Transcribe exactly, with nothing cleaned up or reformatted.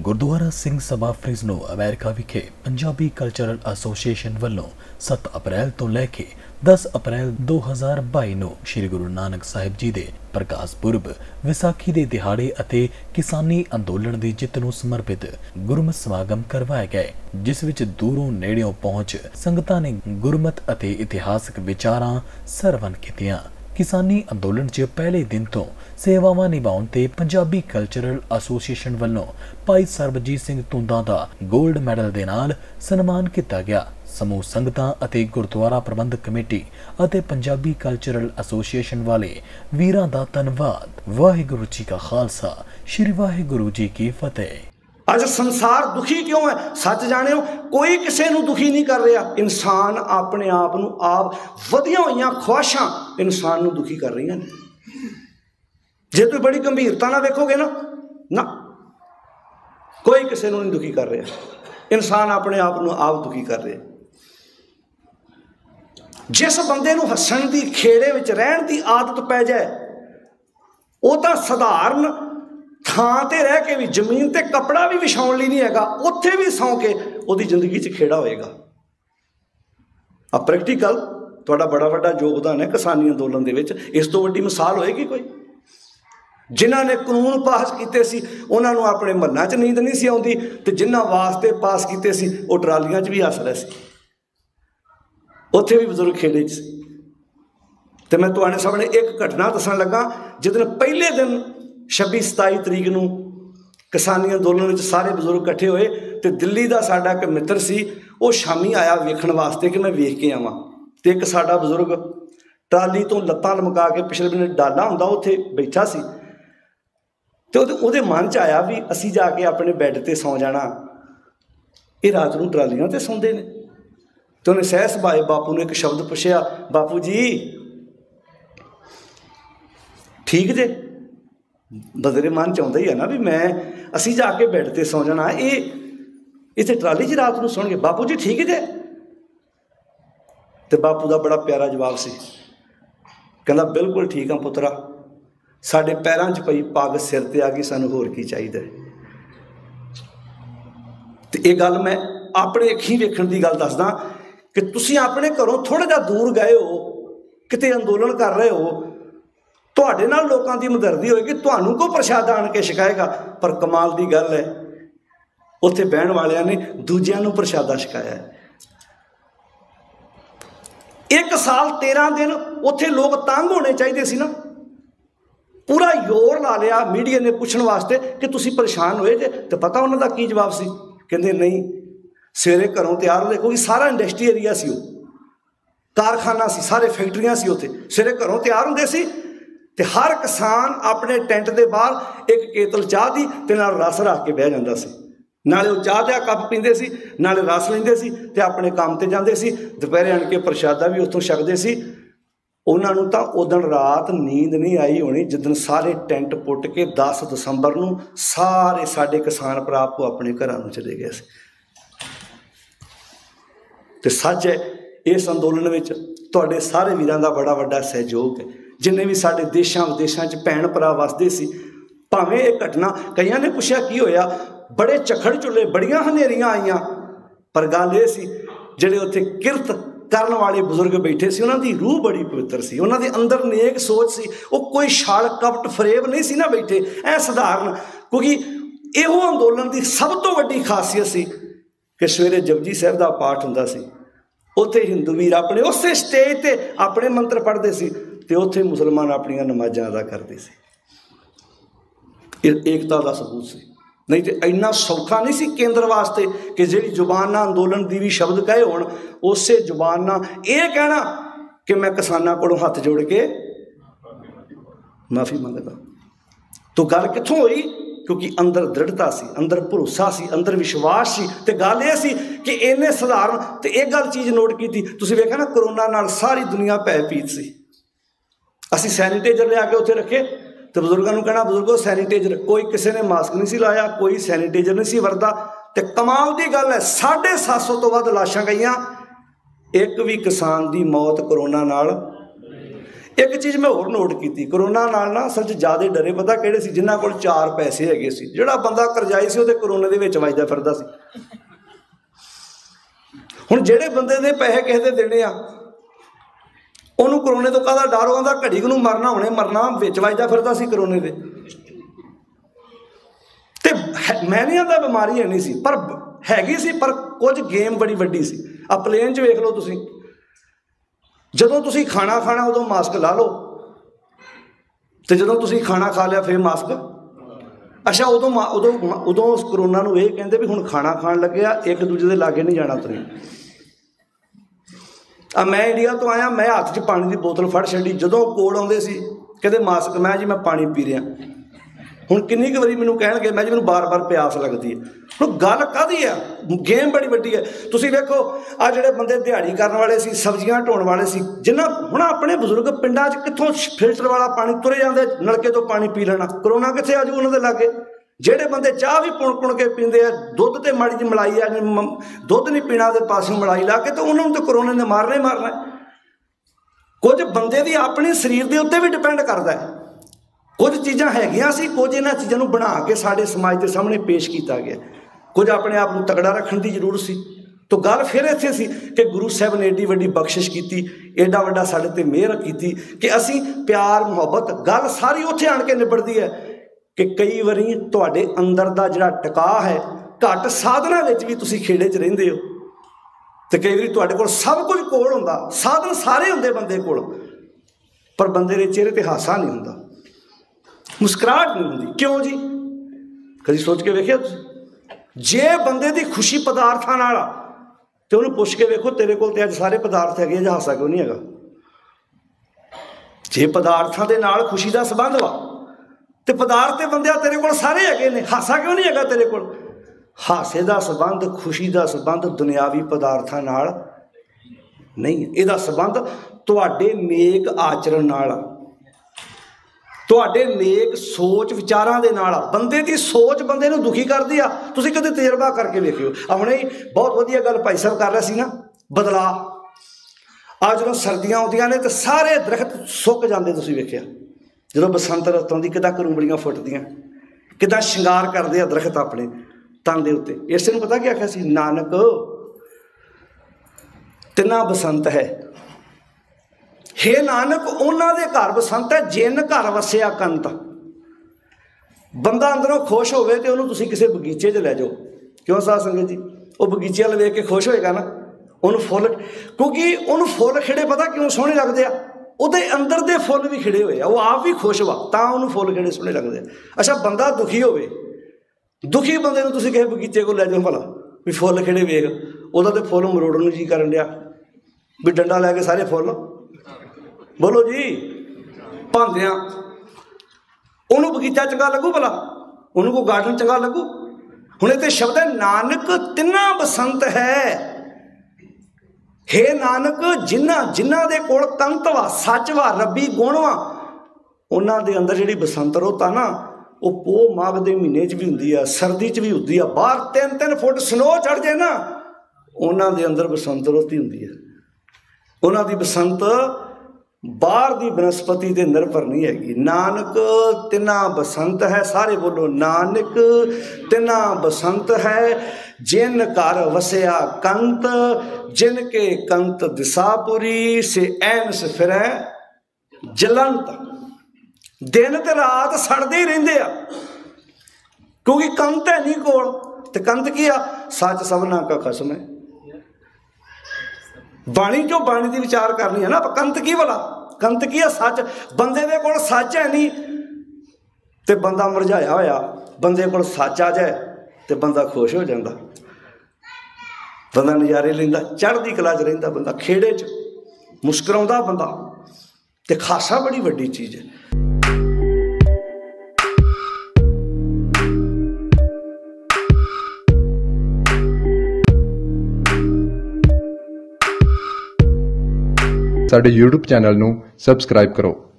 ਗੁਰਦੁਆਰਾ ਸਿੰਘ ਸਭਾ ਫ੍ਰਿਜ ਨੂੰ ਅਮਰੀਕਾ ਵਿਖੇ पंजाबी कल्चरल एसोसीएशन ਵੱਲੋਂ ਸੱਤ ਅਪ੍ਰੈਲ ਤੋਂ ਲੈ ਕੇ दस अप्रैल दो हज़ार बाईस ਨੂੰ ਸ਼੍ਰੀ ਗੁਰੂ ਨਾਨਕ ਸਾਹਿਬ ਜੀ ਦੇ ਪ੍ਰਕਾਸ਼ ਪੁਰਬ ਵਿਸਾਖੀ ਦੇ ਦਿਹਾੜੇ ਅਤੇ ਕਿਸਾਨੀ ਅੰਦੋਲਨ ਦੀ ਜਿੱਤ ਨੂੰ ਸਮਰਪਿਤ ਗੁਰਮਤਿ ਸਮਾਗਮ ਕਰਵਾਏ ਗਏ, ਜਿਸ ਵਿੱਚ ਦੂਰੋਂ ਨੇੜਿਓਂ ਪਹੁੰਚ ਸੰਗਤਾਂ ਨੇ ਗੁਰਮਤਿ ਅਤੇ ਇਤਿਹਾਸਕ ਵਿਚਾਰਾਂ ਸਰਵਣ ਕੀਤੀਆਂ। किसानी अंदोलन च पहले दिन तो सेवावां निभाउण ते पंजाबी कल्चरल एसोसीएशन वल्लों भाई सरबजीत सिंह तुंदा दा गोल्ड मैडल दे नाल सन्मान किया गया। समूह संगतां अते गुरुद्वारा प्रबंधक कमेटी अते पंजाबी कल्चरल एसोसीएशन वाले वीरां दा धन्नवाद। वाहिगुरु जी का खालसा, श्री वाहिगुरु जी की फतेह। अज संसार दुखी क्यों है? सच जाने हो, कोई किसी को दुखी नहीं कर रहा। इंसान अपने आप को आप वधिया हुई ख्वाहिशां इंसान को दुखी कर रही हैं। जे तुम बड़ी गंभीरता ना देखोगे ना ना कोई किसी को नहीं दुखी कर रहा। इंसान अपने आप को आप दुखी कर रहा। जिस बंदे नूं हसण की खेड़े विच रहण की आदत पै जाए वो तो सधारण थां ते रह के भी जमीन ते कपड़ा भी विछाउण लई नहीं हैगा, उत्थे भी सौ के उहदी जिंदगी च खेड़ा होएगा। आ प्रैक्टिकल तुहाडा बड़ा वड्डा योगदान है किसानी अंदोलन दे विच। इस तो वड्डी मिसाल होएगी कोई? जिन्हां ने कानून पास कीते सी उहनां नूं अपने मन्नां च नींद नहीं सी आउंदी ते जिन्हां वास्ते पास कीते सी उह ट्रालियां च भी हस रहे सी, उत्थे भी बजुर्ग खेड़े च। ते मैं तुहाडे सामने एक घटना दस्सण लगा जिदन पहले दिन छब्बी सताई तरीक नूं किसानी अंदोलन सारे बजुर्ग इकट्ठे होए तो दिल्ली का साडा एक मित्र सी वो शामी आया वेखण वास्ते कि मैं वेख के आवां। तो एक साडा बजुर्ग ट्राली तो लत्तां लमका के पिछले बने डाला हुंदा उत्थे बैठा सी ते उहदे मन च आया भी असीं जाके अपने बैड ते सौ जाणा, ये रात नूं ट्रालियां ते सौंदे ने। तो उहने सहज भाई बापू ने एक शब्द पुछया, बापू जी ठीक जे? बदरे मन चाहता ही है ना भी मैं असी जाके बैड ते सौ जाना, ये इतने ट्राली च रात को सौ गए। बापू जी ठीक जे? तो बापू का बड़ा प्यारा जवाब से कहना, बिल्कुल ठीक हाँ पुत्रा, साढ़े पैरों च पई पाग सिर ते आ गई, सानू होर की चाहिए। तो ये गल मैं अपने अखी वेखण की गल दसदा कि तुसीं अपने घरों थोड़ा जिहा दूर गए हो, किते अंदोलन कर रहे हो, तुहाडे नाल लोकां दी मदरदी होएगी, तुहानूं को प्रशाद आण के छकाएगा। पर कमाल की गल है उत्थे बहण वालियां ने दूजियां नूं प्रशादा छकाया। एक साल तेरह दिन उत्थे लोग तंग होने चाहिए सी ना, पूरा योर ला लिया मीडिया ने पुछण वास्ते कि तुसीं परेशान होए जे। तो पता उन्हां दा की जवाब सी? कहंदे नहीं, सवेरे घरों तैयार होंदे क्योंकि सारा इंडस्ट्री एरिया सी, कारखाना सी, सारे फैक्ट्रियां सी, उत्थे सवेरे घरों तैयार होंदे सी ते हर किसान अपने टेंट के बाहर एक केतल चाह दी ते नाल रस रख के बह जांदा सी, नाले वो चाह दा कप पींदे सी, नाले रस लैंदे सी ते अपने काम ते जांदे सी। दुपहरे आण के प्रशादा भी उत्थों छकदे सी। उन्हां नूं तां उदण रात नींद नहीं आई होनी जिदन सारे टेंट पुट के दस दसंबर नूं सारे साडे किसान भरा आपो अपने घरां नूं चले गए सी। ते सच है इस अंदोलन विच तुहाडे सारे वीरां दा बड़ा वड्डा सहयोग है। जिन्हें भी साढ़े देशों विदेशों भैन भरा वसदे सी, भावें एक घटना कईयां ने पूछा की होया, बड़े झखड़ चुले बड़िया हनेरियां आईयां, पर गल ये सी जिहड़े उत्थे किरत करन वाले बजुर्ग बैठे सी उन्हां दी रूह बड़ी पवित्र सी, उन्हां दे अंदर नेक सोच सी, वह कोई छल कपट फरेब नहीं सी ना बैठे ऐ सधारण। क्योंकि इहो अंदोलन की सब तो वड्डी खासियत सी कि सवेरे जपजी साहिब का पाठ हुंदा सी, उत्थे हिंदू वीर अपने उस स्टेज ते अपने मंत्र पढ़दे सी ते उत्थे मुसलमान अपनी नमाज़ां अदा करते थे। एकता का सबूत से नहीं तो इन्ना सौखा नहीं सी केंद्र वास्ते कि जिहड़ी जुबान अंदोलन की भी शब्द कहे होण उस जुबान ये कहना कि मैं किसानां कोलों हथ जोड़ के माफ़ी मंगदा। तो गल कित्थों होई? क्योंकि अंदर दृढ़ता सी, अंदर भरोसा सी, अंदर विश्वास सी। तो गल ये सी कि इन्ने सधारण तो एक गल चीज़ नोट की तुसीं वेखिआ ना, करोना नाल सारी दुनिया भै पीत सी। असी सैनीटाइजर लिया के उत्थे रखे तो बजुर्गों को कहना, बजुर्गो सैनीटाइजर, कोई किसी ने मास्क नहीं सी लाया, कोई सैनीटाइजर नहीं सी वरता। तो कमाल की गल है साढ़े सात सौ तो वध लाशां गईयां, एक भी किसान की मौत करोना नाल एक चीज़ मैं होर नोट की करोना नाल ना असल ज़्यादा डरे पता कि जिन्हों को चार पैसे है जोड़ा बंदा करजाई से वो करोना के विच वजदा फिरदा सी। हुण जिहड़े बंदे ने पैसे किसे दे देने आ उन्होंने करोने तो कहदा डर होंदा घड़ी को मरना होने मरना विच वजदा फिरदा सी करोने दे ते मैं नहीं आंदा बीमारी है नहीं सी पर हैगी सी पर कुछ गेम बड़ी वड्डी सी। आ प्लेन च वेख लो तुसीं जदों तुसीं खाना खाना उदों मास्क ला लो ते जदों तुसीं खाना खा लिया फिर मास्क अच्छा उदों उदों उदों उस करोना नूं इह कहिंदे भी हुण खाना खाण लग्गिआ एक दूजे दे लागे नहीं जाणा तुसीं। आ मैं इंडिया तो आया मैं हत्थ च पानी की बोतल फड़ छड्डी जदों कोल आउंदे सी कहंदे मास्क मैं जी मैं पानी पी रिहा हूँ किन्नी क वारी मैनू कह मैं जी मैं बार बार प्यास लगती है। हम गल कहदी है गेम बड़ी वड्डी है। तुसीं देखो आ जिहड़े बंदे दिहाड़ी करन वाले सी सब्जियां ढोण वाले सी जिन्हां हुण अपने बजुर्ग पिंडां च कित्थों फिल्टर वाला पानी तुरे जांदे नलके तो पानी पी लेना करोना कित्थे आ जू उन्हां दे लागे। जिहड़े बंदे चाह भी पुण पुण के पींदे आ दुद्ध ते माड़ी जी मलाई आ दुद्ध नहीं पीना ते पासों मलाई ला के तो उन्हां नूं ते करोने ने मारना ही मारना। कुछ बंदे दी अपने शरीर दे उत्ते भी डिपेंड करदा है। कुछ चीज़ा हैगियां सी कुछ इन्हां चीज़ों बना के साढ़े समाज के सामने पेश किया गया कुछ अपने आप को तगड़ा रखने की जरूरत सी। तो गल फिर इत्थे सी कि गुरु साहब ने एडी वड्डी बख्शिश की एडा वड्डा साढ़े ते मेहर की कि असी प्यार मुहब्बत गल सारी उत्थे आण के निबड़ती है कि कई वारी तुहाडे अंदर दा जिहड़ा टका है घट साधना विच भी तुसीं खेड़े च रहिंदे हो ते कई वारी तुहाडे कोल सब कुछ कोल हुंदा साधन सारे हुंदे बंदे कोल पर बंदे दे चेहरे ते हासा नहीं हुंदा मुस्कुराहट नहीं होंगी। क्यों जी कभी सोच के वेखिया जे बंदे की खुशी पदार्थों नाल ते उन्हें पुछ के वेखो तेरे को अज सारे पदार्थ है अज हासा क्यों नहीं है। जे पदार्थों के नाल खुशी का संबंध वा तो पदार्थ के बंदे तेरे को सारे है हासा क्यों नहीं है तेरे को। हासे का संबंध खुशी का संबंध दुनियावी पदार्थों नाल नहीं है इसका संबंध तुहाडे नेक आचरण नाल तुहाडे नेक सोच विचारां दे नाल। बंदे दी सोच बंदे नूं दुखी करदी आ। तुसीं कदे तजर्बा करके वेखिओ। हुणे बहुत वधिया गल भाई साहब कर रहे सी ना बदला आ जदों सर्दियां आउंदियां ने ते सारे दरखत सुक जांदे तुसीं वेखिआ जदों बसंत रुत आउंदी किदां करूंबड़ियां फुटदियां किदां शिंगार करदे आ दरखत अपने तन दे उत्ते। इस नूं पता की आखिआ सी नानक तिन्ना बसंत है हे नानक उन्हां दे घर बसंत है जिन घर वसिया कंत। बंदा अंदरों खुश होवे ते उहनूं तुसीं किसी बगीचे च लै जाओ क्यों साध संगत जी वो बगीचे वाल वेख के खुश होएगा ना उन्होंने फुल क्योंकि उन्होंने फुल खिड़े पता क्यों सोहने लगदे आ उहदे अंदर दे फुल भी खिड़े होए आ वो आप भी खुश वा तां उहनूं फुल खिड़े सोहने लगदे आ। अच्छा बंदा दुखी होवे दुखी बंदे नूं तुसीं किसी बगीचे को लै जाओ भला भी फुल खिड़े वेख उहदा ते फुल मरोड़न नूं जी करन दिया भी डंडा लै के सारे फुल बोलो जी भांदिया उन्होंने बगीचा चंगा लगू भला उन्होंने को गार्डन चंगा लगू। हुणे ते शब्द है नानक तिन्ना बसंत है हे नानक जिन्ना जिन्ना दे कोल तंत वा सच वा रबी गुण वा उन्हां दे अंदर जिहड़ी बसंत रुत आ ना वह पो माघ दे महीने च भी हुंदी आ सर्दी च भी हुंदी आ बाहर तीन तीन फुट स्नो चढ़ जाए ना उन्हां दे अंदर बसंत रुत ही हुंदी है। उन्हां दी बसंत बाहर की बनस्पति से निर्भर नहीं हैगी। नानक तिना बसंत है सारे बोलो नानक तिना बसंत है जिन घर वसया कंत जिनके कंत दिशापुरी से एनस फिर जलंत। दिन ते रात सड़ते ही रेंदे आ क्योंकि कंत है नहीं कोल ते कंत की आ सच सबना का खसम है बाणी चो बाणी की विचार करनी है ना कंत की भला कंत की है सच बंदे दे कोल सच है नहीं तो बंदा मुरझाया होया बंदे कोल सच आ जाए तो बंदा खुश हो जाता बंदा नज़ारे लेंदा चढ़दी कला च रहिंदा बंदा खेड़े च मुस्कराउंदा बंदा ते खासा बड़ी वड्डी चीज़ है। साडे यूट्यूब चैनल नूं सबसक्राइब करो।